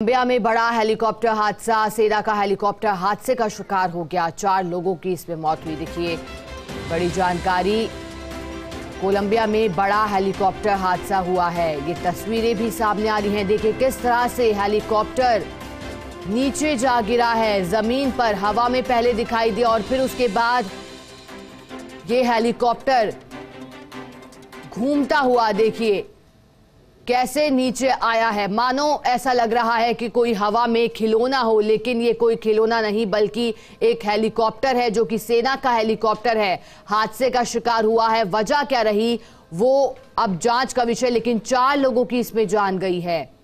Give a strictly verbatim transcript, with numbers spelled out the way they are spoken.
Colombia में बड़ा helicopter हादसा। सेना का हेलीकॉप्टर हादसे का शिकार हो गया। चार लोगों की इसमें मौत हुई। देखिए बड़ी जानकारी, कोलंबिया में बड़ा हेलीकॉप्टर हादसा हुआ है। ये तस्वीरें भी सामने आ रही हैं। देखिए किस तरह से हेलीकॉप्टर नीचे जा गिरा है। जमीन पर हवा में पहले दिखाई दिया और फिर उसके बाद ये हेलीकॉप्टर घूमता हुआ देखिए कैसे नीचे आया है। मानो ऐसा लग रहा है कि कोई हवा में खिलौना हो, लेकिन ये कोई खिलौना नहीं बल्कि एक हेलीकॉप्टर है जो कि सेना का हेलीकॉप्टर है। हादसे का शिकार हुआ है। वजह क्या रही वो अब जांच का विषय, लेकिन चार लोगों की इसमें जान गई है।